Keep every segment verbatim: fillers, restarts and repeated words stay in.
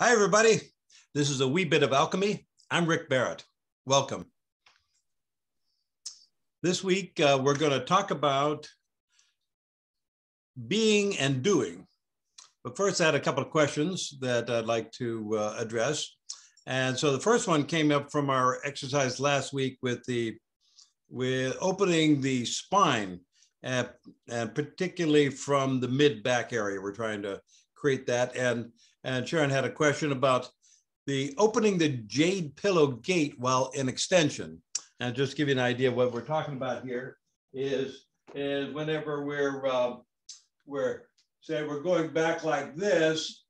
Hi, everybody. This is A Wee Bit of Alchemy. I'm Rick Barrett. Welcome. This week, uh, we're going to talk about being and doing. But first, I had a couple of questions that I'd like to uh, address. And so the first one came up from our exercise last week with the with opening the spine, and, and particularly from the mid-back area. We're trying to create that. And And Sharon had a question about the opening the jade pillow gate while in extension. And just to give you an idea of what we're talking about here is, is whenever we're, uh, we're, say we're going back like this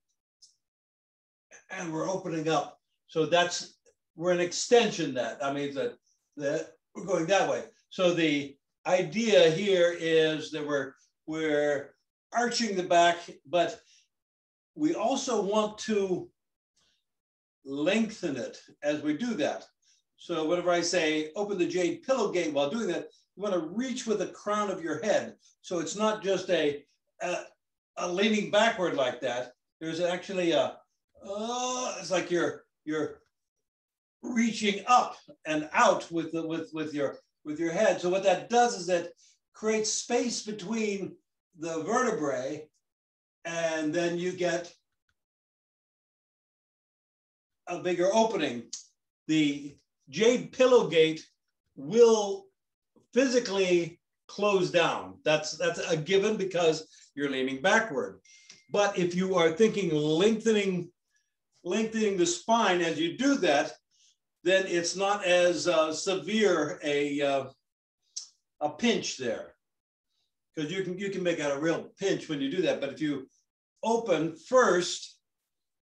and we're opening up. So that's, we're an extension that, that means that, that we're going that way. So the idea here is that we're, we're arching the back, but we also want to lengthen it as we do that. So whenever I say open the jade pillow gate while doing that, you want to reach with the crown of your head. So it's not just a, a, a leaning backward like that. There's actually a, oh, it's like you're you're reaching up and out with the, with with your with your head. So what that does is that creates space between the vertebrae. And then you get a bigger opening. The jade pillow gate will physically close down. That's, that's a given because you're leaning backward. But if you are thinking lengthening, lengthening the spine as you do that, then it's not as uh, severe a, uh, a pinch there. Because you can, you can make out a real pinch when you do that. But if you open first,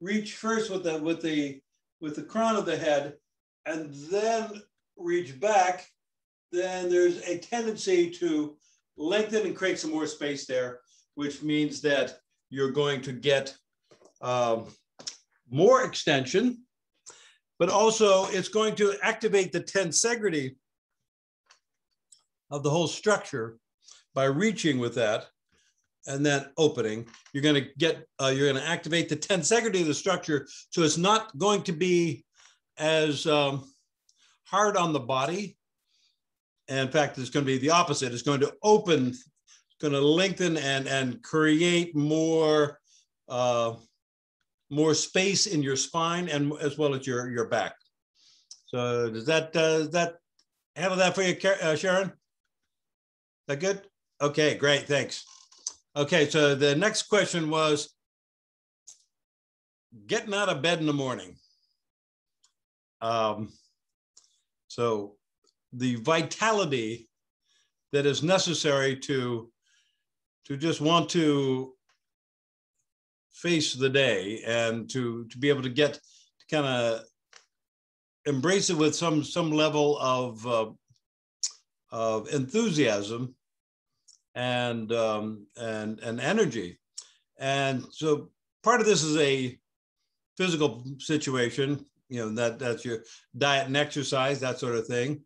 reach first with the with the with the crown of the head, and then reach back, then there's a tendency to lengthen and create some more space there, which means that you're going to get um, more extension, but also it's going to activate the tensegrity of the whole structure by reaching with that and then opening. You're going to get, uh, you're going to activate the tensegrity of the structure. So it's not going to be as um, hard on the body. And in fact, it's going to be the opposite. It's going to open, it's going to lengthen and, and create more, uh, more space in your spine and as well as your, your back. So does that, uh, does that handle that for you, uh, Sharon? Is that good? Okay, great, thanks. Okay, so the next question was getting out of bed in the morning. Um, so the vitality that is necessary to, to just want to face the day and to, to be able to get, to kind of embrace it with some, some level of, uh, of enthusiasm and um, and and energy. And so part of this is a physical situation, you know, that that's your diet and exercise, that sort of thing.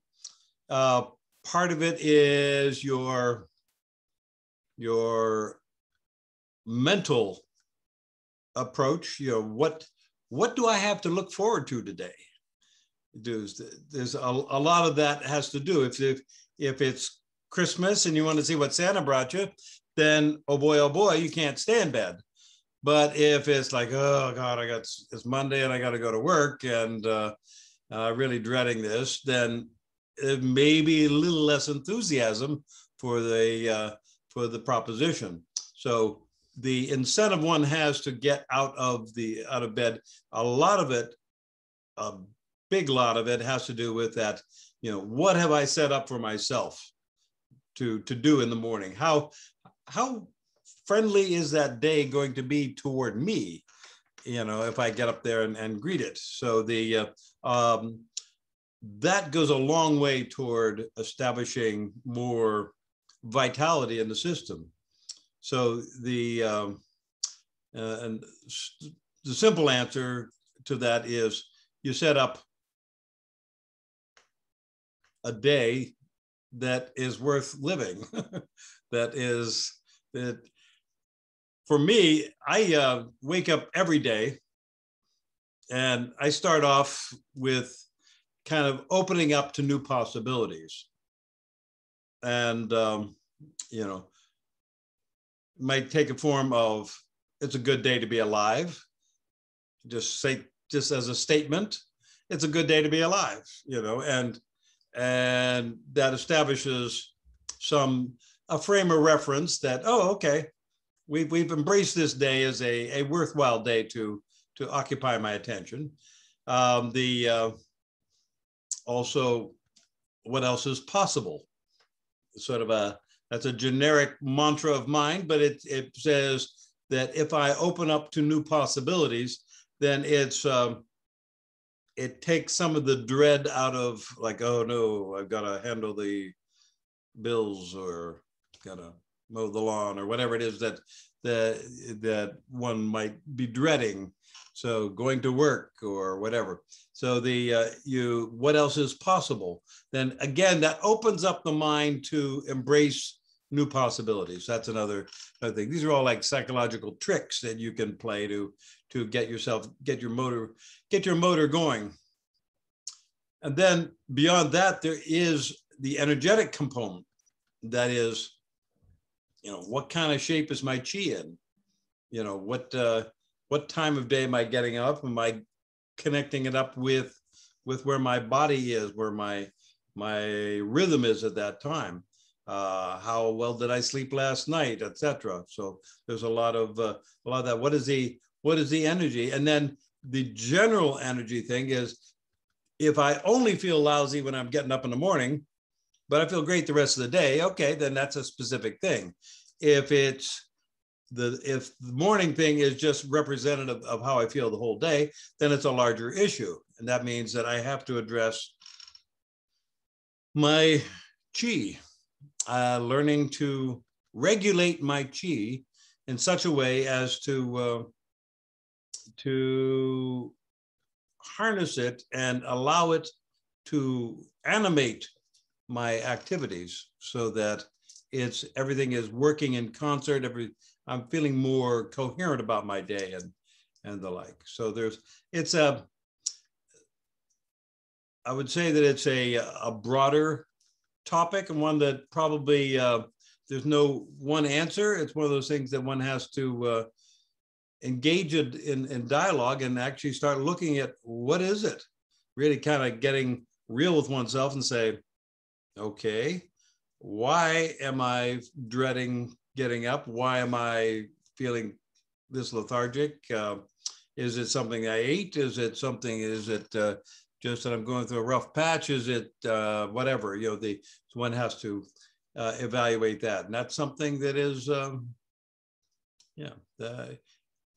Uh, part of it is your your mental approach. You know, what what do I have to look forward to today? There's, there's a, a lot of that has to do if if if it's Christmas and you want to see what Santa brought you, then oh boy, oh boy, you can't stay in bed. But if it's like, oh God, I got it's Monday and I got to go to work and uh, uh, really dreading this, then it may be a little less enthusiasm for the uh, for the proposition. So the incentive one has to get out of the out of bed. A lot of it, a big lot of it, has to do with that. You know, what have I set up for myself to, to do in the morning? How, how friendly is that day going to be toward me, you know, if I get up there and, and greet it? So the, uh, um, that goes a long way toward establishing more vitality in the system. So the, um, uh, and the simple answer to that is you set up a day that is worth living. That is, that for me, I uh, wake up every day And I start off with kind of opening up to new possibilities. And, um, you know, might take a form of, it's a good day to be alive. Just say, just as a statement, it's a good day to be alive, you know, and, and that establishes some, a frame of reference that, oh, okay, we've, we've embraced this day as a, a worthwhile day to, to occupy my attention. Um, the, uh, also, what else is possible? Sort of a, that's a generic mantra of mine, but it, it says that if I open up to new possibilities, then it's, um, it takes some of the dread out of like, oh no, I've got to handle the bills or got to mow the lawn or whatever it is that, that, that one might be dreading. So going to work or whatever. So the, uh, you, what else is possible? Then again, that opens up the mind to embrace new possibilities. That's another, another thing. These are all like psychological tricks that you can play to, to get yourself, get your motor, get your motor going. And then beyond that, there is the energetic component. That is, you know, what kind of shape is my qi in? You know, what, uh, what time of day am I getting up? Am I connecting it up with, with where my body is, where my, my rhythm is at that time? Uh, how well did I sleep last night, et cetera? So there's a lot of, uh, a lot of that. What is the, what is the energy? And then the general energy thing is, if I only feel lousy when I'm getting up in the morning, but I feel great the rest of the day, okay, then that's a specific thing. If it's, The, if the morning thing is just representative of how I feel the whole day, then it's a larger issue. And that means that I have to address my qi, uh, learning to regulate my qi in such a way as to, uh, to harness it and allow it to animate my activities so that it's, everything is working in concert, every, I'm feeling more coherent about my day and, and the like. So there's, it's a, I would say that it's a, a broader topic and one that probably uh, there's no one answer. It's one of those things that one has to uh, engage in, in dialogue and actually start looking at what is it? Really kind of getting real with oneself and say, okay, why am I dreading getting up? Why am I feeling this lethargic? Uh, is it something I ate? Is it something, is it uh, just that I'm going through a rough patch? Is it uh, whatever, you know, the one has to uh, evaluate that. And that's something that is, um, yeah, the,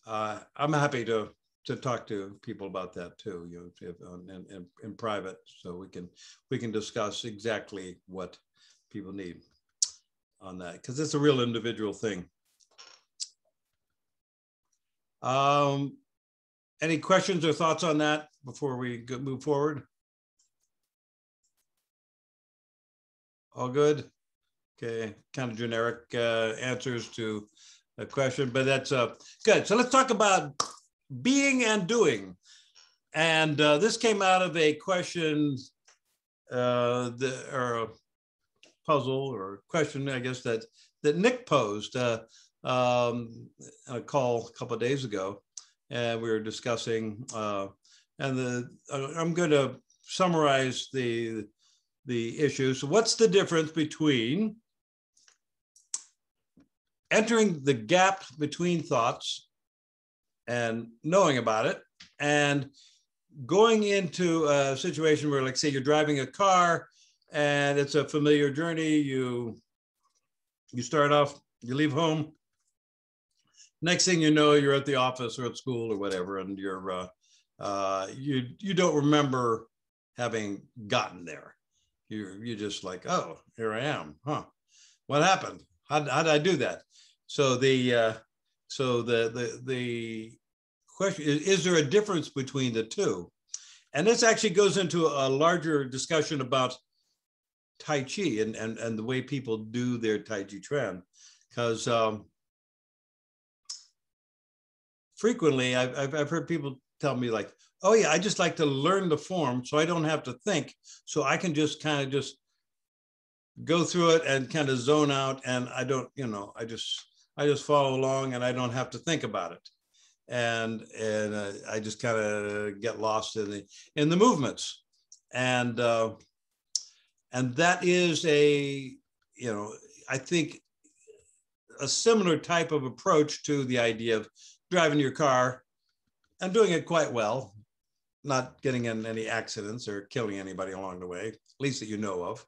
uh, I'm happy to to talk to people about that too, you know, if, um, in, in, in private. So we can, we can discuss exactly what people need on that, because it's a real individual thing. Um, any questions or thoughts on that before we go, move forward? All good? Okay, kind of generic uh, answers to a question, but that's uh, good. So let's talk about being and doing. And uh, this came out of a question uh, the, or puzzle or question, I guess, that, that Nick posed uh, um, on a call a couple of days ago. And we were discussing, uh, and the, I'm going to summarize the, the issue. So what's the difference between entering the gap between thoughts and knowing about it and going into a situation where, like, say you're driving a car and it's a familiar journey. You, you start off, you leave home. Next thing you know, you're at the office or at school or whatever, and you're, uh, uh, you, you don't remember having gotten there. You're, you're just like, oh, here I am, huh? What happened? How, how did I do that? So the, uh, so the, the, the question is, is there a difference between the two? And this actually goes into a larger discussion about Tai Chi and, and, and the way people do their Taijiquan, because um, frequently I've, I've, I've heard people tell me like, oh yeah, I just like to learn the form so I don't have to think. So I can just kind of just go through it and kind of zone out. And I don't, you know, I just, I just follow along and I don't have to think about it. And, and uh, I just kind of get lost in the, in the movements. And, uh, and that is a, you know, I think a similar type of approach to the idea of driving your car and doing it quite well, not getting in any accidents or killing anybody along the way, at least that you know of.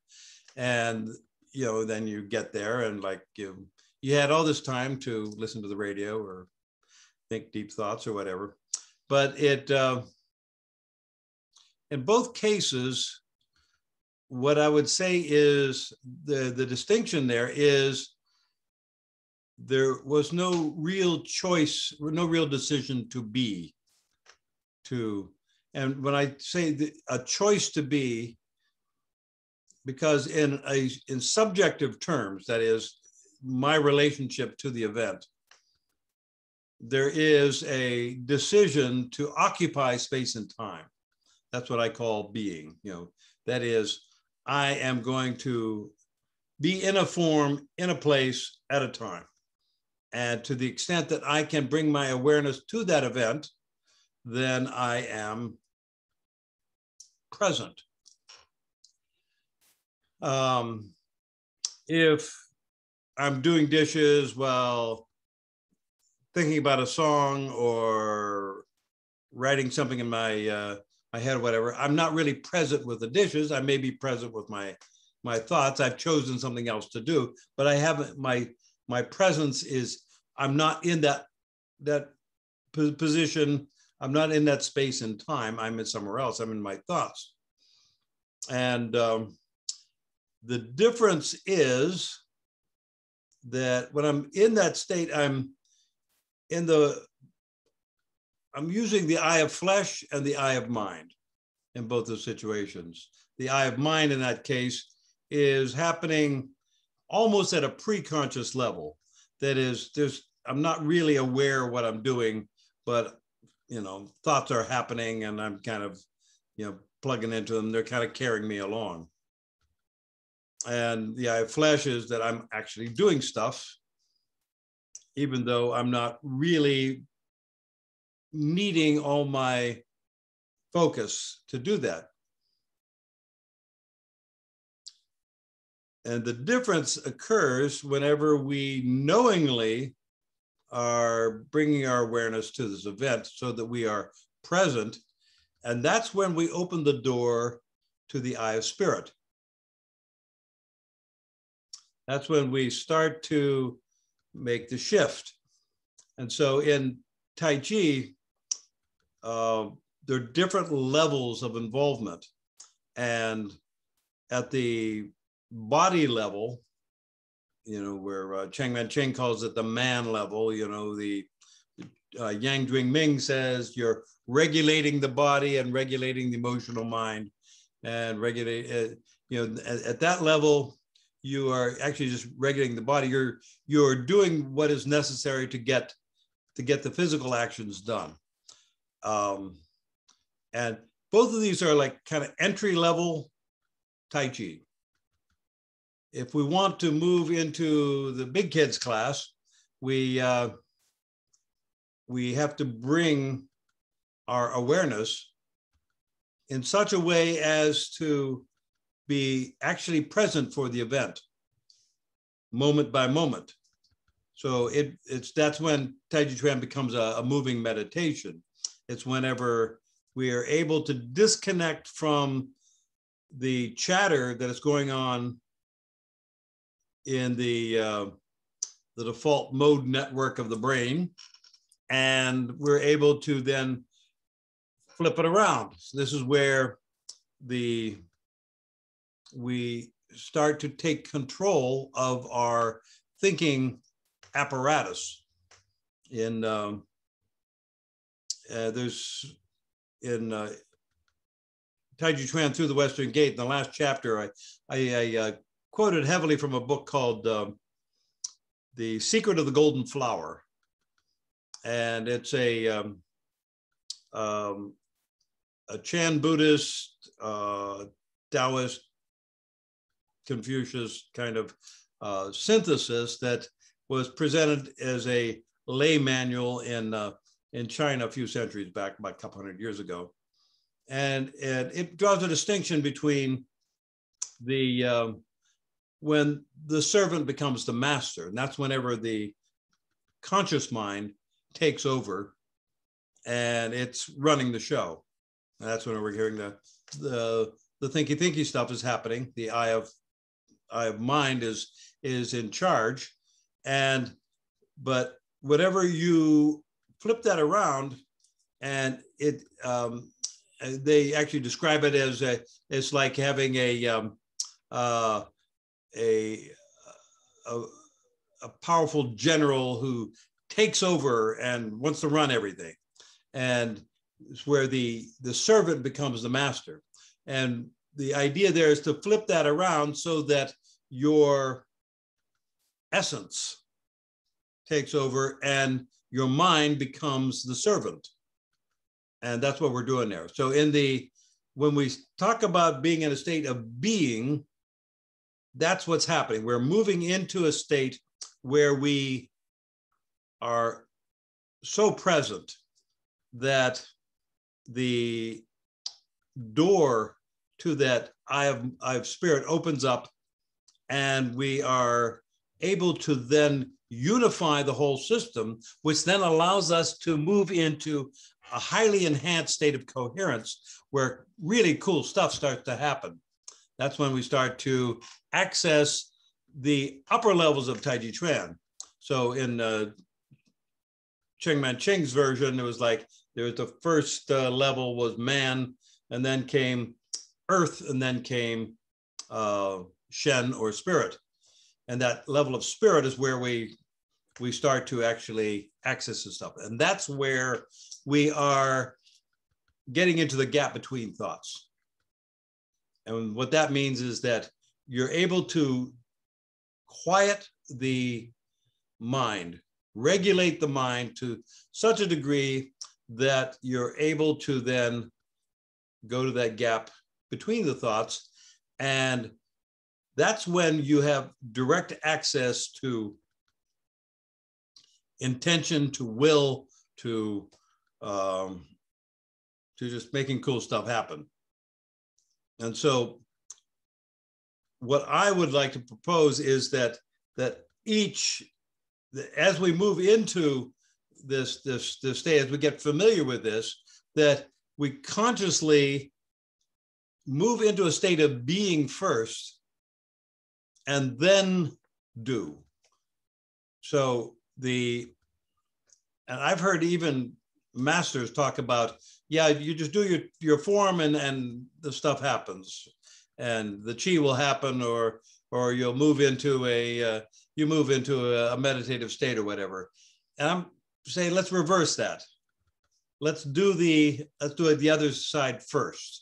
And, you know, then you get there and like you, you had all this time to listen to the radio or think deep thoughts or whatever. But it, uh, in both cases, what I would say is the, the distinction there is there was no real choice, no real decision to be, to, and when I say the, a choice to be, because in a, in subjective terms, that is my relationship to the event, there is a decision to occupy space and time. That's what I call being, you know, that is, I am going to be in a form, in a place at a time. And to the extent that I can bring my awareness to that event, then I am present. Um, if I'm doing dishes while thinking about a song or writing something in my, uh, my head or whatever, I'm not really present with the dishes. I may be present with my my thoughts. I've chosen something else to do, but I haven't, my, my presence is, I'm not in that, that position. I'm not in that space and time. I'm in somewhere else. I'm in my thoughts. And um, the difference is that when I'm in that state, I'm in the, I'm using the eye of flesh and the eye of mind in both those situations. The eye of mind in that case is happening almost at a pre-conscious level. That is, there's, I'm not really aware of what I'm doing, but you know, thoughts are happening and I'm kind of, you know, plugging into them. They're kind of carrying me along. And the eye of flesh is that I'm actually doing stuff, even though I'm not really needing all my focus to do that. And the difference occurs whenever we knowingly are bringing our awareness to this event so that we are present. And that's when we open the door to the eye of spirit. That's when we start to make the shift. And so in Tai Chi, uh, there are different levels of involvement. And at the body level, you know, where uh, Cheng Man Ching calls it the man level, you know, the uh, Yang Jwing Ming says you're regulating the body and regulating the emotional mind and regulate, uh, you know, at, at that level, you are actually just regulating the body. You're, you're doing what is necessary to get, to get the physical actions done. Um, and both of these are like kind of entry level Tai Chi. If we want to move into the big kids class, we, uh, we have to bring our awareness in such a way as to be actually present for the event, moment by moment. So it, it's, that's when Taijiquan becomes a, a moving meditation. It's whenever we are able to disconnect from the chatter that is going on in the, uh, the default mode network of the brain. And we're able to then flip it around. So this is where the, we start to take control of our thinking apparatus. In, um, uh, there's, in uh, Taijiquan Through the Western Gate, in the last chapter, I, I, I uh, quoted heavily from a book called uh, The Secret of the Golden Flower. And it's a, um, um, a Chan Buddhist, uh, Taoist, Confucius kind of uh, synthesis that was presented as a lay manual in uh, in China a few centuries back, about a couple hundred years ago, and and it draws a distinction between the um, when the servant becomes the master, and that's whenever the conscious mind takes over, and it's running the show. And that's when we're hearing the the the thinky thinky stuff is happening. The eye of eye of mind is is in charge, and but whatever you flip that around, and it um, they actually describe it as a it's like having a um, uh, a, a a powerful general who takes over and wants to run everything, and it's where the the servant becomes the master. And the idea there is to flip that around so that your essence takes over and your mind becomes the servant. And that's what we're doing there. So in the, when we talk about being in a state of being, that's what's happening. We're moving into a state where we are so present that the door to that eye of, eye of spirit opens up, and we are able to then unify the whole system, which then allows us to move into a highly enhanced state of coherence where really cool stuff starts to happen. That's when we start to access the upper levels of Taijiquan. So in uh, Cheng Man Ching's version, it was like there was the first uh, level was man, and then came earth, and then came uh, Shen or spirit. And that level of spirit is where we, we start to actually access this stuff. And that's where we are getting into the gap between thoughts. And what that means is that you're able to quiet the mind, regulate the mind to such a degree that you're able to then go to that gap between the thoughts, and that's when you have direct access to intention, to will, to um, to just making cool stuff happen. And so what I would like to propose is that that each, as we move into this this this day, as we get familiar with this, that we consciously move into a state of being first, and then do. So the, and I've heard even masters talk about, yeah, you just do your, your form and, and the stuff happens, and the Qi will happen, or or you'll move into a, uh, you move into a, a meditative state or whatever. And I'm saying, let's reverse that. Let's do the, let's do it the other side first,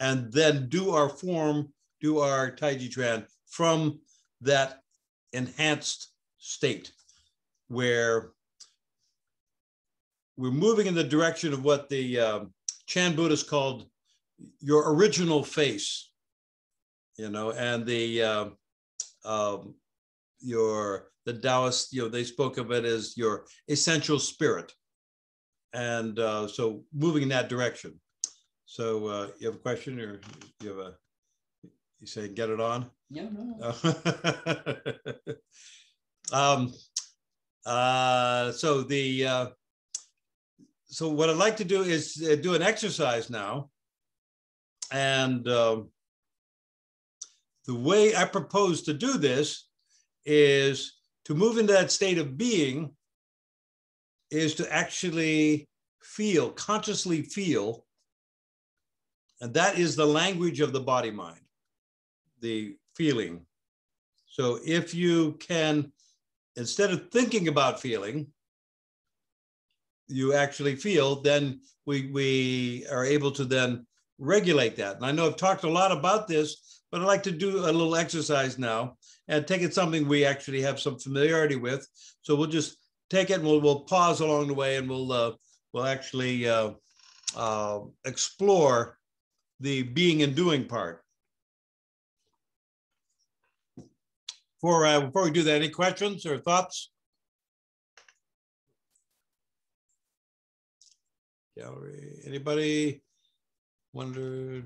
and then do our form, do our Taijiquan from that enhanced state where we're moving in the direction of what the um, Chan Buddhist called your original face, you know, and the, uh, um, your, the Taoist, you know, they spoke of it as your essential spirit. And uh, so moving in that direction. So uh, you have a question, or you have a, you say get it on? Yeah, no, no. um, uh, so the uh, so what I'd like to do is uh, do an exercise now, and um, the way I propose to do this is to move into that state of being is to actually feel, consciously feel, and that is the language of the body mind. The feeling. So if you can, instead of thinking about feeling, you actually feel, then we, we are able to then regulate that. And I know I've talked a lot about this, but I'd like to do a little exercise now and take it something we actually have some familiarity with. So we'll just take it, and we'll, we'll pause along the way, and we'll, uh, we'll actually uh, uh, explore the being and doing part. Before, uh, before we do that, any questions or thoughts? Gallery, anybody? Wonder,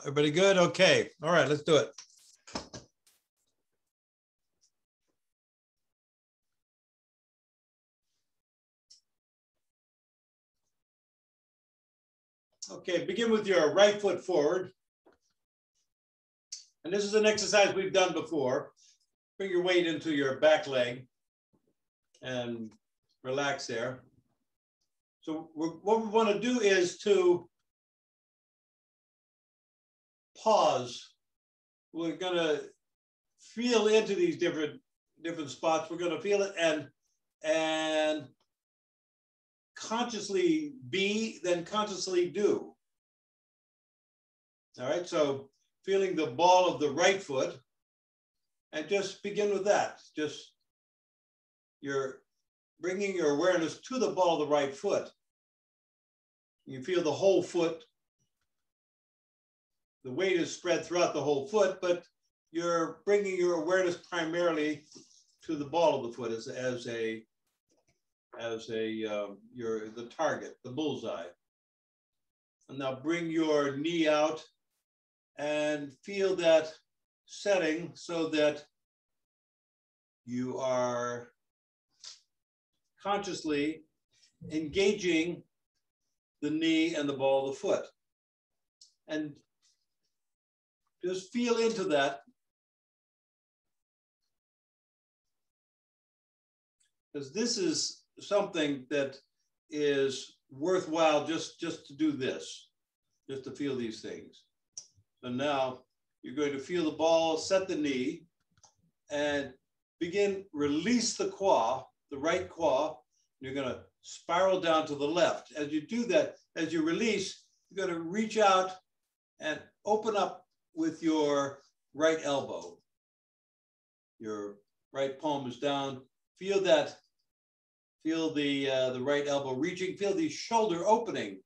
everybody good? Okay, all right, let's do it. Okay, begin with your right foot forward. And this is an exercise we've done before. Bring your weight into your back leg and relax there. So we're, what we want to do is to pause. We're going to feel into these different, different spots. We're going to feel it and, and consciously be, then consciously do. All right, so feeling the ball of the right foot, and just begin with that. Just you're bringing your awareness to the ball of the right foot. You feel the whole foot. The weight is spread throughout the whole foot, but you're bringing your awareness primarily to the ball of the foot as, as a, as a uh, your the target, the bullseye. And now bring your knee out and feel that setting so that you are consciously engaging the knee and the ball of the foot. And just feel into that because this is something that is worthwhile just, just to do this, just to feel these things. So now you're going to feel the ball, set the knee, and begin, release the quad, the right quad. You're going to spiral down to the left. As you do that, as you release, you're going to reach out and open up with your right elbow. Your right palm is down. Feel that, feel the, uh, the right elbow reaching, feel the shoulder opening.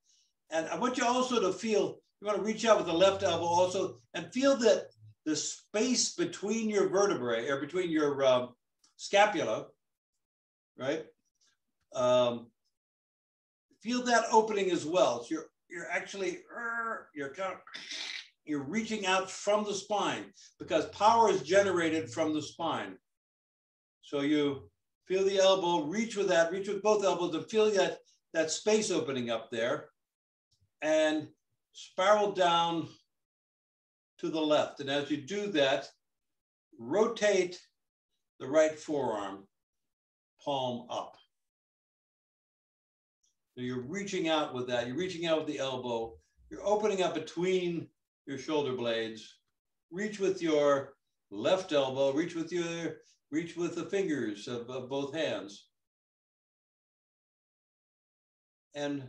And I want you also to feel, you want to reach out with the left elbow also, and feel that the space between your vertebrae, or between your uh, scapula, right? Um, feel that opening as well. So you're, you're actually, you're kind of, you're reaching out from the spine because power is generated from the spine. So you feel the elbow, reach with that, reach with both elbows and feel that, that space opening up there. And spiral down to the left. And as you do that, rotate the right forearm, palm up. So you're reaching out with that. You're reaching out with the elbow. You're opening up between your shoulder blades. Reach with your left elbow. Reach with your, reach with the fingers of, of both hands. And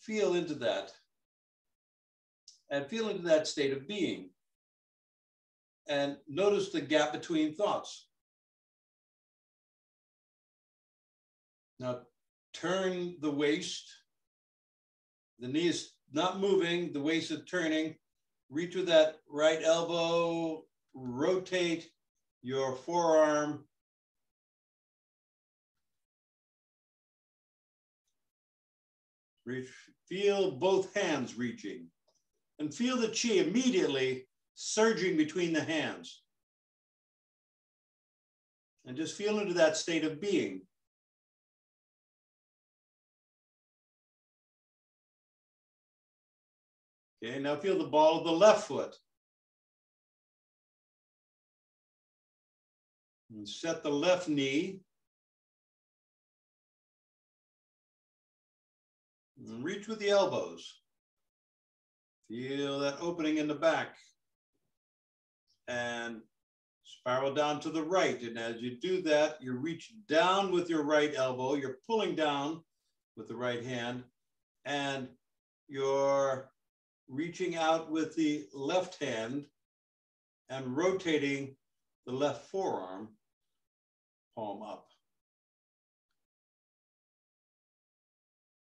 feel into that. And feel into that state of being. And notice the gap between thoughts. Now turn the waist. The knee is not moving, the waist is turning. Reach with that right elbow, rotate your forearm. Reach, feel both hands reaching. And feel the Qi immediately surging between the hands. And just feel into that state of being. Okay, now feel the ball of the left foot. And set the left knee. And reach with the elbows. Feel that opening in the back and spiral down to the right. And as you do that, you reach down with your right elbow. You're pulling down with the right hand and you're reaching out with the left hand and rotating the left forearm, palm up.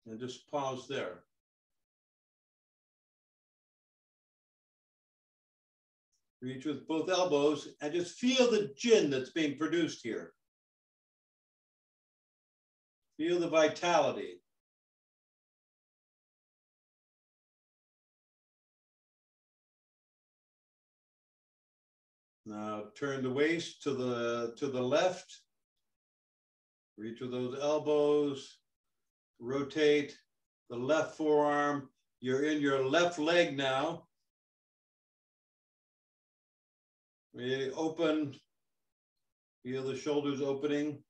And just pause there. Reach with both elbows and just feel the Jin that's being produced here. Feel the vitality. Now turn the waist to the, to the left. Reach with those elbows. Rotate the left forearm. You're in your left leg now. Really open. Feel the shoulders opening.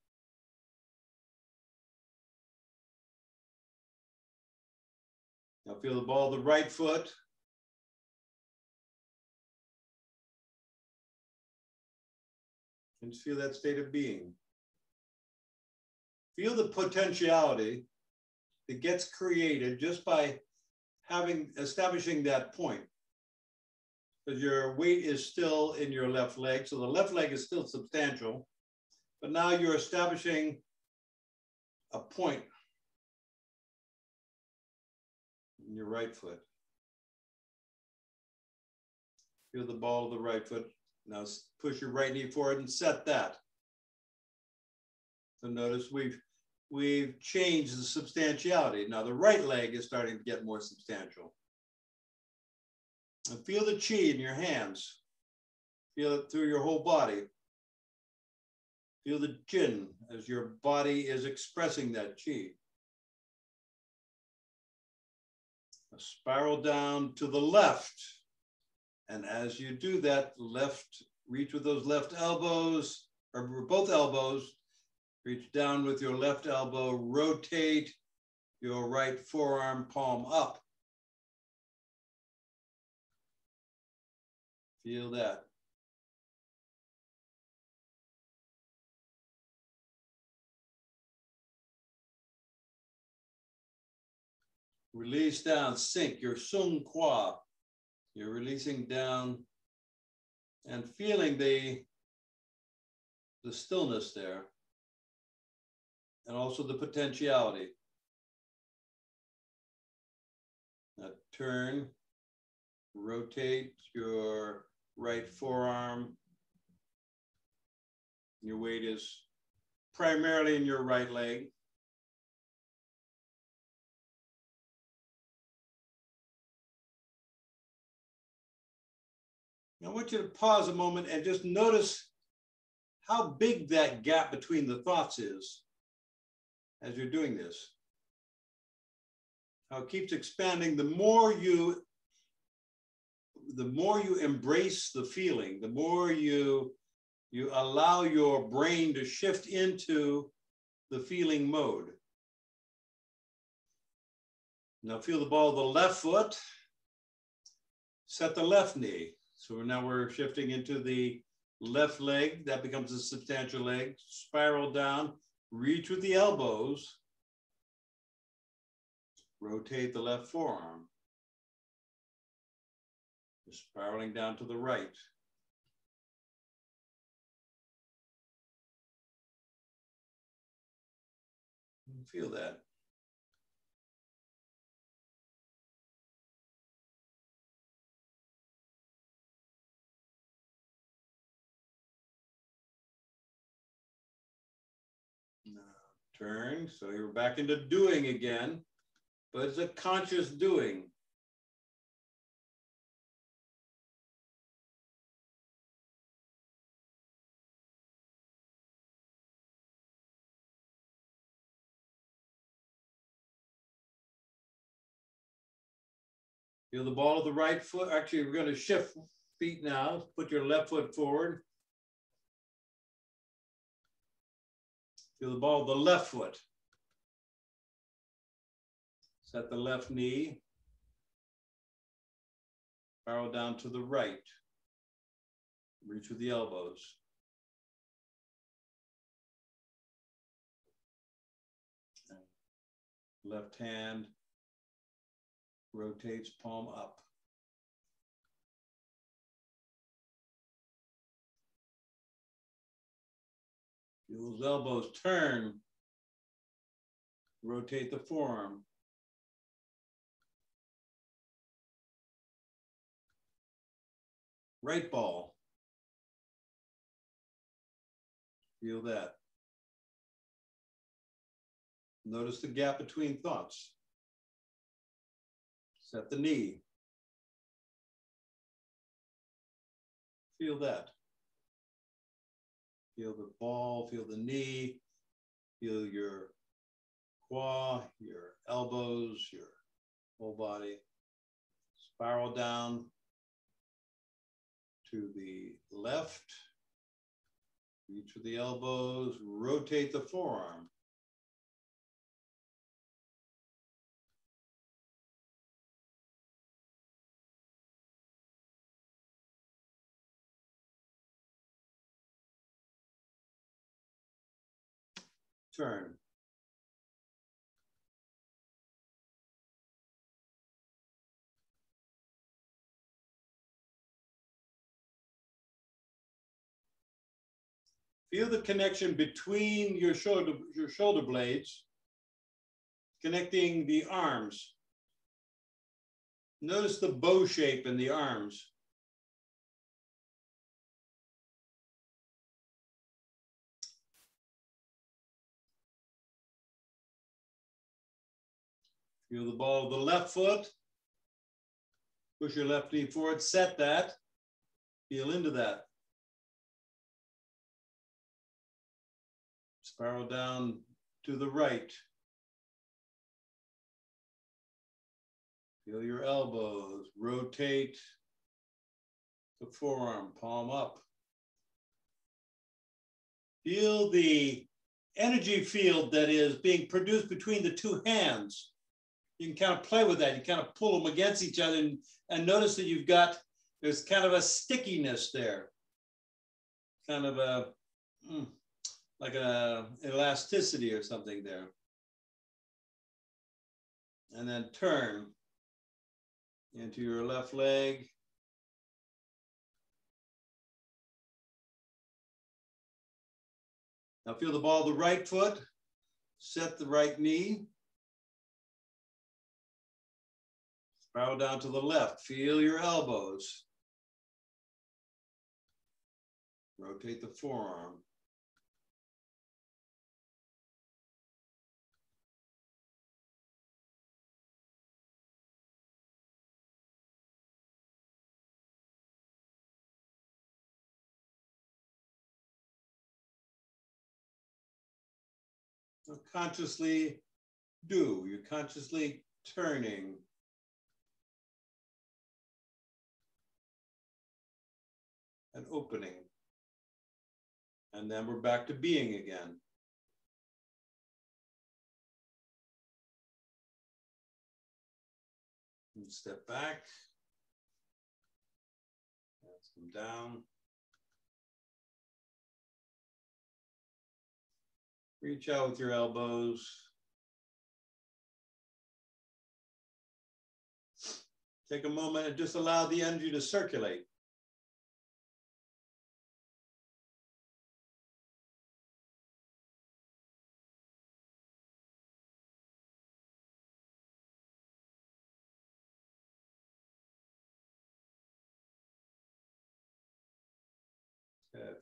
Now feel the ball of the right foot. And just feel that state of being. Feel the potentiality that gets created just by having, establishing that point. Because your weight is still in your left leg, so the left leg is still substantial, but now you're establishing a point in your right foot. Feel the ball of the right foot. Now push your right knee forward and set that. So notice we've, we've changed the substantiality. Now the right leg is starting to get more substantial. And feel the Qi in your hands. Feel it through your whole body. Feel the Jin as your body is expressing that Qi. A spiral down to the left. And as you do that, left, reach with those left elbows, or both elbows, reach down with your left elbow, rotate your right forearm, palm up. Feel that. Release down, sink your sung qua. You're releasing down and feeling the, the stillness there and also the potentiality. Now turn, rotate your right forearm. Your weight is primarily in your right leg. Now I want you to pause a moment and just notice how big that gap between the thoughts is as you're doing this. How it keeps expanding. The more you The more you embrace the feeling, the more you, you allow your brain to shift into the feeling mode. Now feel the ball of the left foot. Set the left knee. So now we're shifting into the left leg. That becomes a substantial leg. Spiral down. Reach with the elbows. Rotate the left forearm. Spiraling down to the right. Feel that. Now turn. So you're back into doing again, but it's a conscious doing. Feel the ball of the right foot. Actually, we're going to shift feet now. Put your left foot forward. Feel the ball of the left foot. Set the left knee. Spiral down to the right. Reach with the elbows. Left hand. Rotates palm up. Feel those elbows turn. Rotate the forearm. Right ball. Feel that. Notice the gap between thoughts. Set the knee. Feel that. Feel the ball, feel the knee, feel your quad, your elbows, your whole body. Spiral down to the left. Reach with the elbows, rotate the forearm. Turn. Feel the connection between your shoulder, your shoulder blades, connecting the arms. Notice the bow shape in the arms. Feel the ball of the left foot. Push your left knee forward, set that. Feel into that. Spiral down to the right. Feel your elbows, rotate the forearm, palm up. Feel the energy field that is being produced between the two hands. You can kind of play with that. You kind of pull them against each other and, and notice that you've got, there's kind of a stickiness there. Kind of a, mm, like a elasticity or something there. And then turn into your left leg. Now feel the ball of the right foot. Set the right knee. Spiral down to the left, feel your elbows. Rotate the forearm. So consciously do, you're consciously turning. An opening. And then we're back to being again. And step back. Let's come down. Reach out with your elbows. Take a moment and just allow the energy to circulate.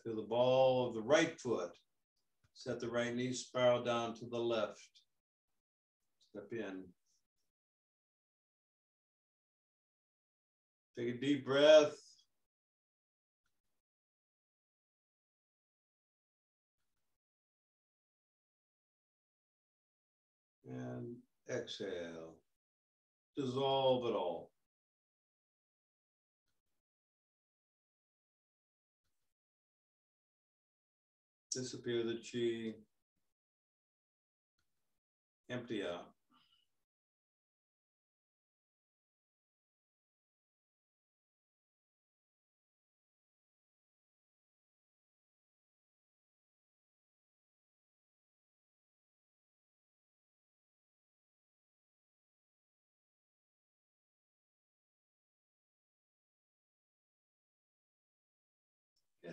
Feel the ball of the right foot. Set the right knee, spiral down to the left. Step in. Take a deep breath. And exhale. Dissolve it all. Disappear the qi, empty out. Yeah,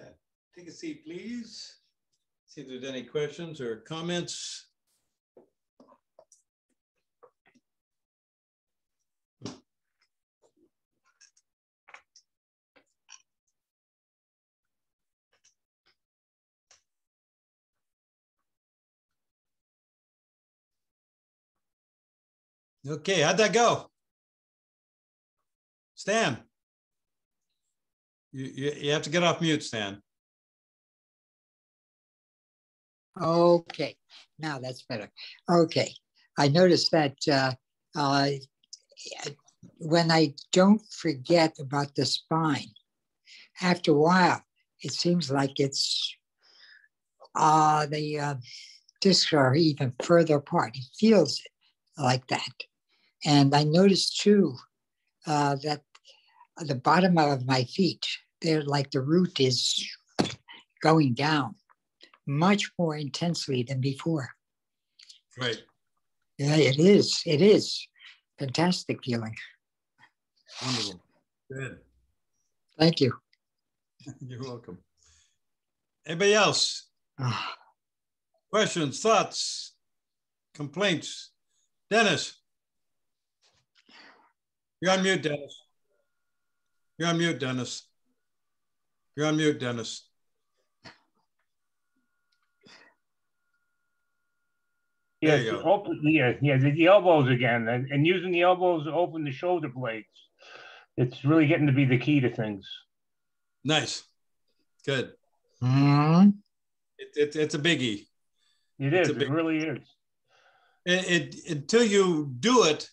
take a seat, please. See if there's any questions or comments. Okay, how'd that go? Stan, you, you, you have to get off mute, Stan. Okay, now that's better. Okay, I noticed that uh, uh, when I don't forget about the spine, after a while, it seems like it's uh, the uh, discs are even further apart. It feels like that. And I noticed too uh, that the bottom of my feet, they're like the root is going down much more intensely than before. Right. Yeah, it is. It is. Fantastic feeling. Wonderful. Good. Thank you. You're welcome. Anybody else? Questions, thoughts, complaints? Dennis. You're on mute, Dennis. You're on mute, Dennis. You're on mute, Dennis. Yes, there you go. Open, yeah, yeah, the, the elbows again, and, and using the elbows to open the shoulder blades. It's really getting to be the key to things. Nice. Good. Mm-hmm. it, it, it's a biggie. It is. Biggie. It really is. It, it, until you do it,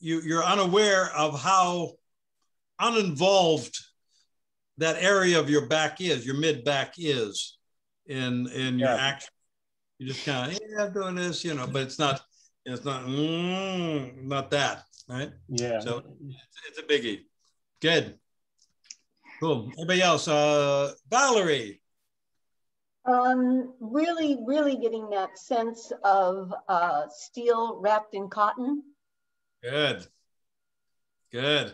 you, you're unaware of how uninvolved that area of your back is, your mid-back is in, in yeah. your action. You just kind of, yeah, I'm doing this, you know, but it's not, it's not, mm, not that, right? Yeah. So it's, it's a biggie. Good. Cool. Anybody else? Uh, Valerie. Um, really, really getting that sense of uh, steel wrapped in cotton. Good. Good.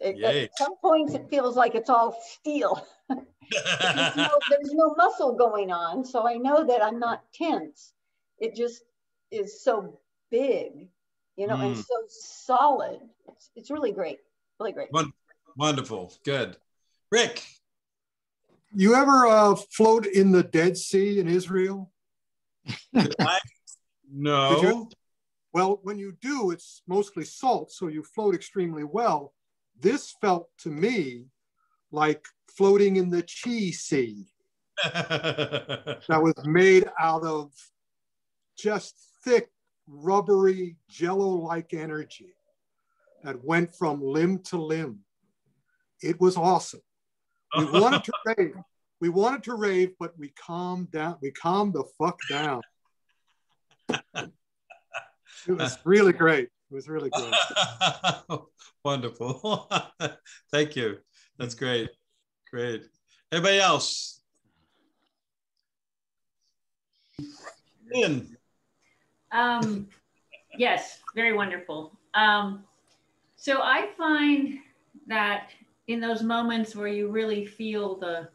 It, at some points, it feels like it's all steel. there's, no, there's no muscle going on, so I know that I'm not tense. It just is so big, you know, mm. and so solid. It's, it's really great. Really great. Wonderful. Good. Rick. You ever uh, float in the Dead Sea in Israel? I, no. You, well, when you do, it's mostly salt, so you float extremely well. This felt to me like floating in the Qi Sea that was made out of just thick, rubbery, jello-like energy that went from limb to limb. It was awesome. We wanted to rave. We wanted to rave, but we calmed down. We calmed the fuck down. It was really great. It was really great. Wonderful. Thank you. That's great. Great. Anybody else? In. Um, yes, very wonderful. Um, so I find that in those moments where you really feel the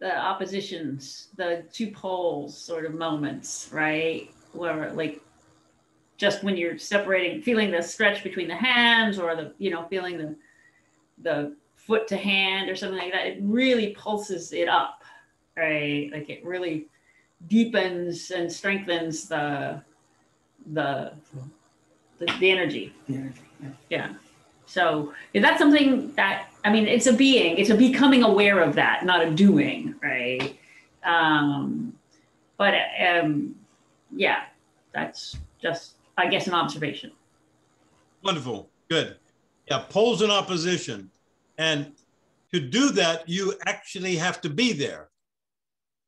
the oppositions, the two poles sort of moments, right? Where like just when you're separating, feeling the stretch between the hands or the, you know, feeling the the foot to hand or something like that, it really pulses it up, right? Like it really deepens and strengthens the the the, the energy. The energy. Yeah. yeah. So is that something that, I mean, it's a being, it's a becoming aware of that, not a doing, right? Um, but um, yeah, that's just, I guess, an observation. Wonderful, good. Yeah, poles in opposition. And to do that, you actually have to be there.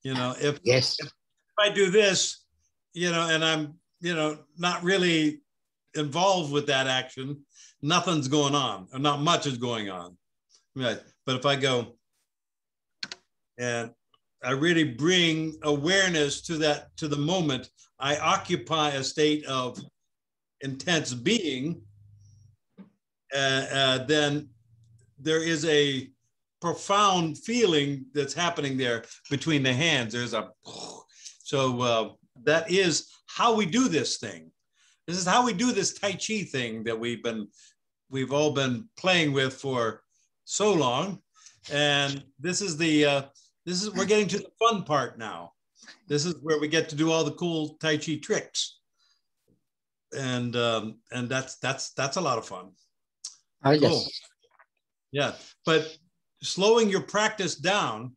You know, if, yes. if I do this, you know, and I'm, you know, not really involved with that action, nothing's going on, or not much is going on, right? But if I go and I really bring awareness to that, to the moment, I occupy a state of intense being, uh, uh, then there is a profound feeling that's happening there between the hands. There's a, so uh, that is how we do this thing. This is how we do this Tai Chi thing that we've been, we've all been playing with for so long, and this is the, uh, this is, we're getting to the fun part now. This is where we get to do all the cool Tai Chi tricks. and um, and that's that's that's a lot of fun. Uh, cool. Yes. Yeah, but slowing your practice down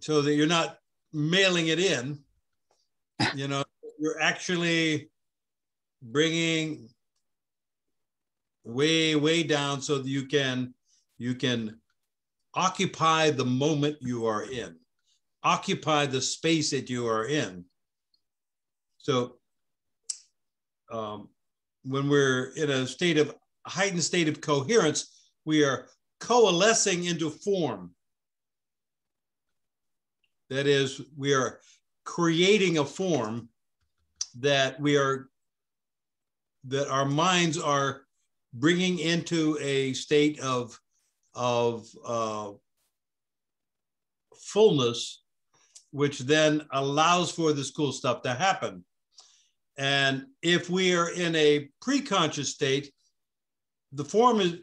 so that you're not mailing it in, you know, you're actually bringing way, way down so that you can, you can occupy the moment you are in, occupy the space that you are in. So um, when we're in a state of heightened state of coherence, we are coalescing into form. That is, we are creating a form that we are, that our minds are bringing into a state of, of uh, fullness, which then allows for this cool stuff to happen. And if we are in a pre-conscious state, the form is,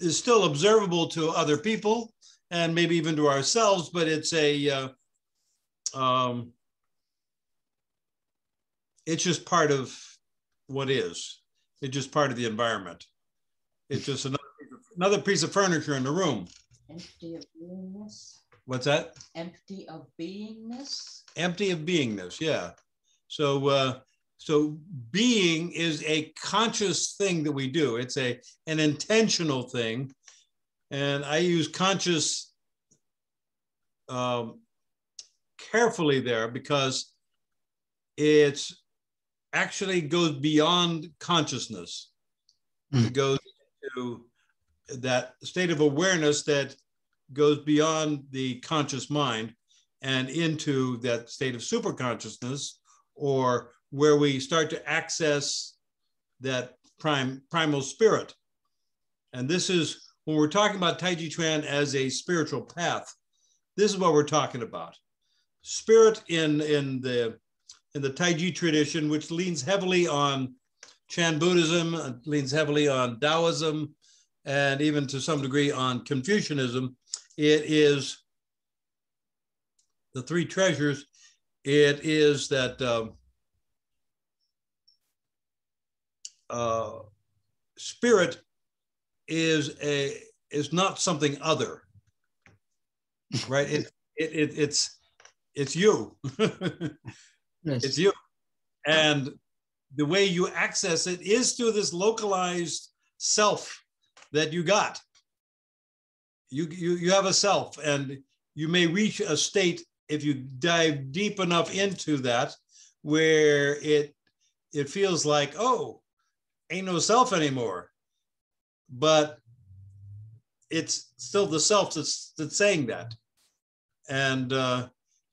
is still observable to other people and maybe even to ourselves, but it's a, uh, um, it's just part of what is. It's just part of the environment. It's just another, another piece of furniture in the room. Empty of beingness. What's that? Empty of beingness. Empty of beingness, yeah. So, uh, so being is a conscious thing that we do. It's a an intentional thing, and I use conscious um, carefully there because it's actually goes beyond consciousness. Mm. It goes to that state of awareness that goes beyond the conscious mind and into that state of superconsciousness, or where we start to access that prime primal spirit. And this is when we're talking about Taijiquan as a spiritual path. This is what we're talking about. Spirit in in the in the Taiji tradition, which leans heavily on Chan Buddhism, leans heavily on Taoism, and even to some degree on Confucianism. It is the three treasures. It is that um, uh, spirit is a is not something other, right? It it, it it's it's you. Yes. It's you, and the way you access it is through this localized self that you got. You, you, you have a self, and you may reach a state if you dive deep enough into that where it, it feels like, oh, ain't no self anymore. But it's still the self that's, that's saying that. And uh,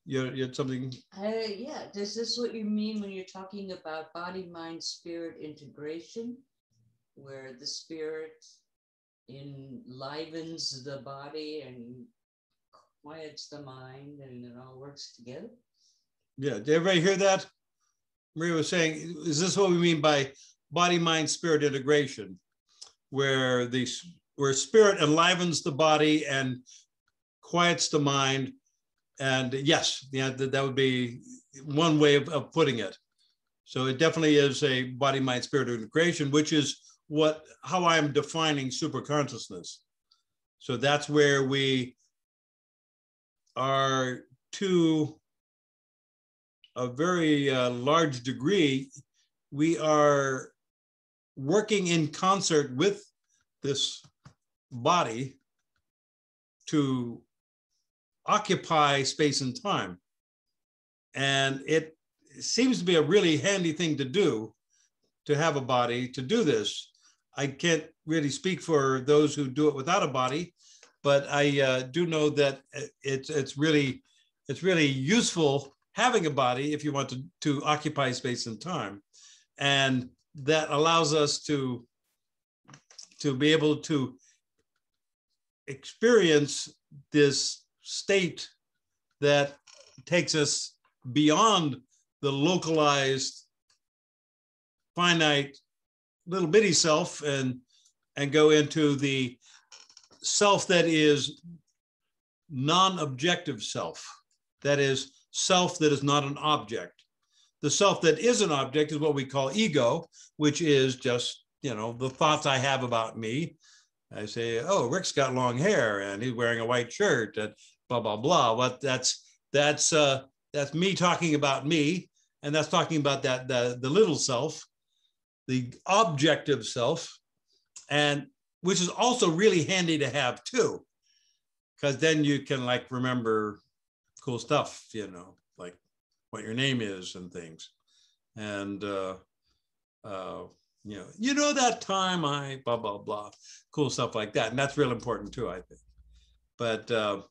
you, you had something? Uh, yeah, does this what you mean when you're talking about body-mind-spirit integration, where the spirit enlivens the body and quiets the mind, and it all works together? Yeah, did everybody hear that? Maria was saying, is this what we mean by body, mind, spirit integration, where the where spirit enlivens the body and quiets the mind? And yes, yeah, that would be one way of, of putting it. So it definitely is a body, mind, spirit integration, which is what how I'm defining superconsciousness. So that's where we are, to a very uh, large degree, we are working in concert with this body to occupy space and time. And it seems to be a really handy thing to do, to have a body to do this. I can't really speak for those who do it without a body, but I uh, do know that it's it's really it's really useful having a body if you want to to occupy space and time, and that allows us to to be able to experience this state that takes us beyond the localized, finite, little bitty self, and and go into the self that is non-objective self, that is self that is not an object. The self that is an object is what we call ego, which is just, you know, the thoughts I have about me. I say, oh, Rick's got long hair and he's wearing a white shirt and blah, blah, blah. What that's, that's, uh, that's me talking about me. And that's talking about that, the, the little self, the objective self, and which is also really handy to have too, because then you can like remember cool stuff, you know, like what your name is and things. And, uh, uh, you know, you know, that time I blah, blah, blah, cool stuff like that. And that's real important too, I think. But uh,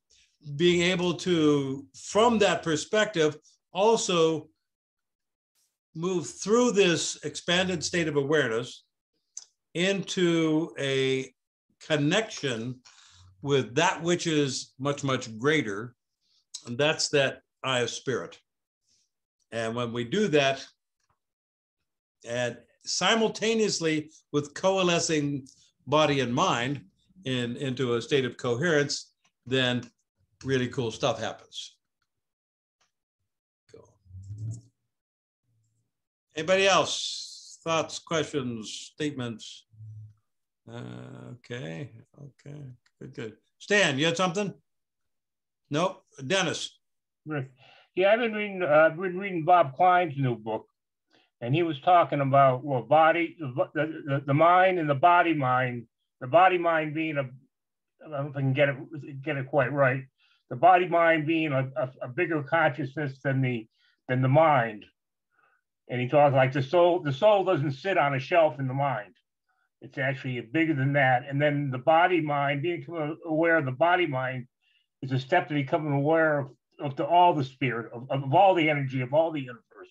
being able to, from that perspective, also move through this expanded state of awareness into a connection with that which is much, much greater. And that's that eye of spirit. And when we do that, and simultaneously with coalescing body and mind in, into a state of coherence, then really cool stuff happens. Cool. Anybody else? Thoughts, questions, statements? Uh, okay, okay, good, good. Stan, you had something? Nope, Dennis. Right. Yeah, I've been reading. Uh, I've been reading Bob Klein's new book, and he was talking about well, body, the, the, the mind, and the body mind. The body mind being a, I don't think I can get it get it quite right. The body mind being a, a, a bigger consciousness than the than the mind. And he talks like the soul. The soul doesn't sit on a shelf in the mind. It's actually bigger than that. And then the body mind, being aware of the body mind, is a step to becoming aware of. Of the, all the spirit, of, of all the energy, of all the universe,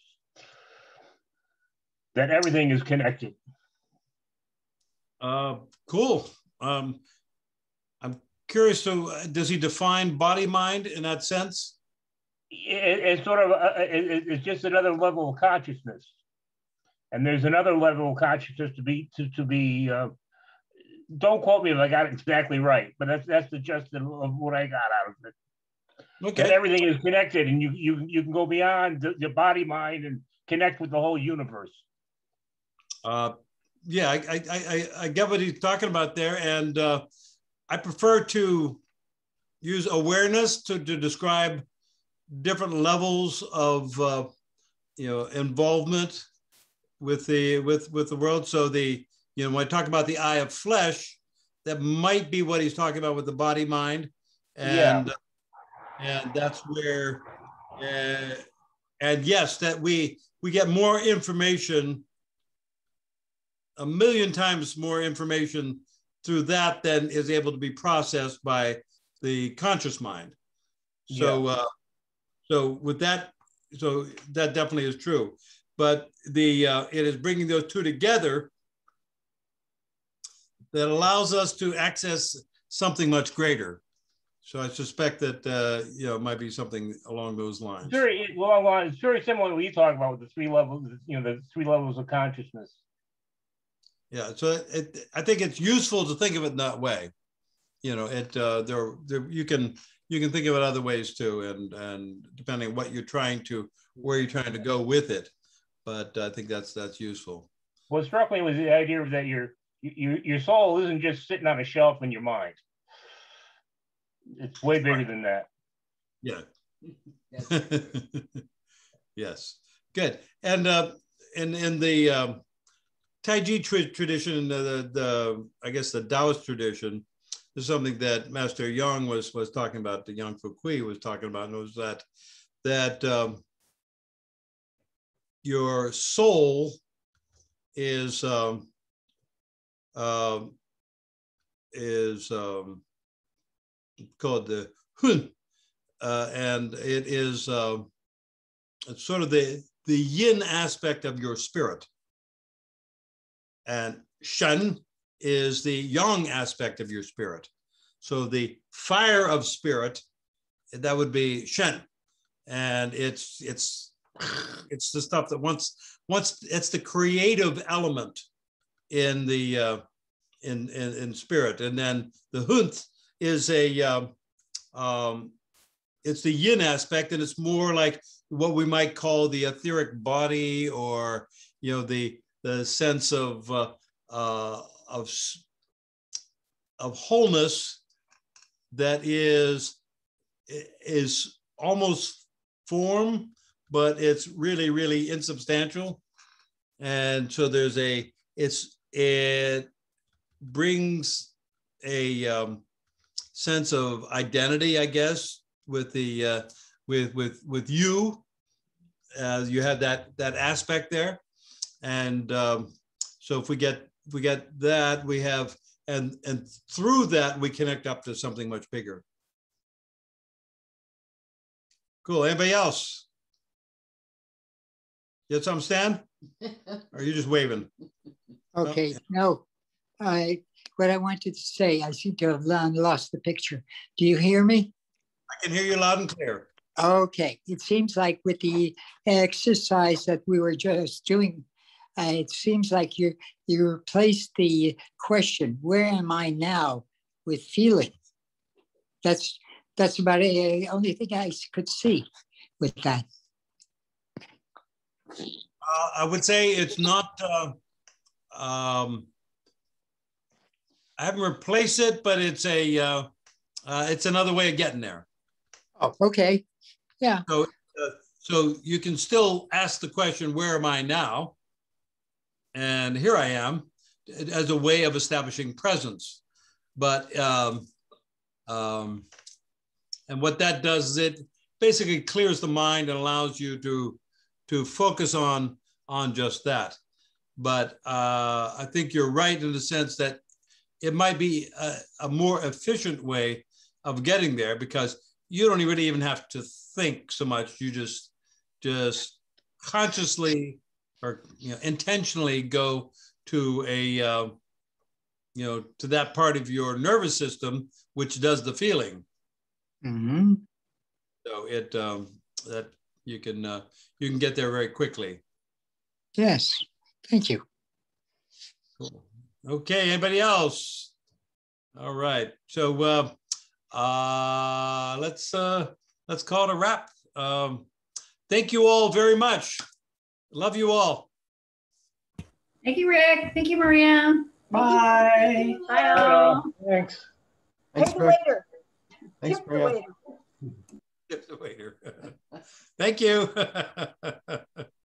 that everything is connected. Uh, cool. Um, I'm curious, so uh, does he define body-mind in that sense? It, it's sort of, uh, it, it's just another level of consciousness. And there's another level of consciousness to be, to, to be uh, don't quote me if I got it exactly right, but that's, that's the gist of what I got out of it. Okay. And everything is connected, and you you you can go beyond the, the body mind and connect with the whole universe. Uh, yeah, I, I I I get what he's talking about there, and uh, I prefer to use awareness to to describe different levels of uh, you know involvement with the with with the world. So the you know when I talk about the eye of flesh, that might be what he's talking about with the body mind, and. Yeah. And that's where, uh, and yes, that we, we get more information, a million times more information through that than is able to be processed by the conscious mind. So, yeah. uh, so with that, so that definitely is true. But the, uh, it is bringing those two together that allows us to access something much greater. So I suspect that uh, you know it might be something along those lines. Very well, it's very similar to what you talk about with the three levels, you know, the three levels of consciousness. Yeah, so it, I think it's useful to think of it that way. You know, it uh, there, there you can you can think of it other ways too, and and depending on what you're trying to, where you're trying to go with it. But I think that's that's useful. What struck me was the idea of that your your your soul isn't just sitting on a shelf in your mind. It's way bigger than that. Yeah. Yes. Good. And uh, in in the um, Taiji tra tradition, the, the the I guess the Taoist tradition is something that Master Yang was was talking about. The Yang Fu Kui was talking about, and it was that that um, your soul is um, uh, is um, called the Hun, uh, and it is uh, it's sort of the the yin aspect of your spirit, and Shen is the yang aspect of your spirit. So the fire of spirit, that would be Shen, and it's it's it's the stuff that once once it's the creative element in the uh, in, in in spirit, and then the Hun is a uh, um, it's the yin aspect, and it's more like what we might call the etheric body, or you know, the the sense of uh, uh, of of wholeness that is is almost form, but it's really really insubstantial. And so there's a it's it brings a um, sense of identity, I guess, with the uh, with with with you. Uh, you have that that aspect there, and um, so if we get if we get that, we have and and through that we connect up to something much bigger. Cool. Anybody else? You had something, Stan? Or are you just waving? Okay. Oh. No. I what I wanted to say, I seem to have lost the picture. Do you hear me? I can hear you loud and clear. Okay. It seems like with the exercise that we were just doing, uh, it seems like you you replaced the question, where am I now, with feeling. That's that's about the only thing I could see with that. Uh, I would say it's not, uh, um, I haven't replaced it, but it's a, uh, uh, it's another way of getting there. Oh, okay. Yeah. So, uh, so you can still ask the question, where am I now? And here I am, as a way of establishing presence. But, um, um, and what that does is it basically clears the mind and allows you to to focus on, on just that. But uh, I think you're right in the sense that it might be a, a more efficient way of getting there, because you don't really even have to think so much. You just, just consciously or you know, intentionally go to a, uh, you know, to that part of your nervous system, which does the feeling. Mm-hmm. So it, um, that, You can uh, you can get there very quickly. Yes, thank you. Cool. Okay, anybody else? All right, so uh, uh, let's uh, let's call it a wrap. Um, thank you all very much. Love you all. Thank you, Rick. Thank you, Maria. Bye. You. Bye. Bye all. Thanks. Thanks for later. Thanks for later. Thank you.